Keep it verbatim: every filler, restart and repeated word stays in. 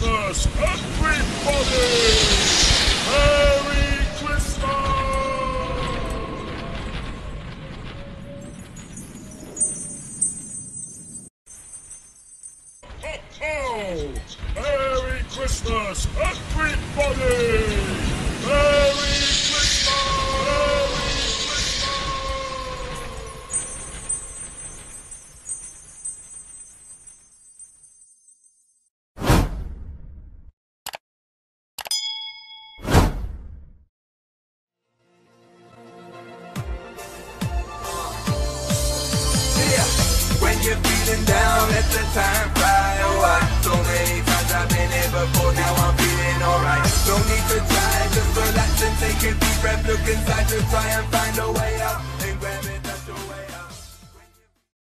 Business, everybody! Merry Christmas! Ho-ho! Merry Christmas, everybody! Merry Christmas! Try and find a way.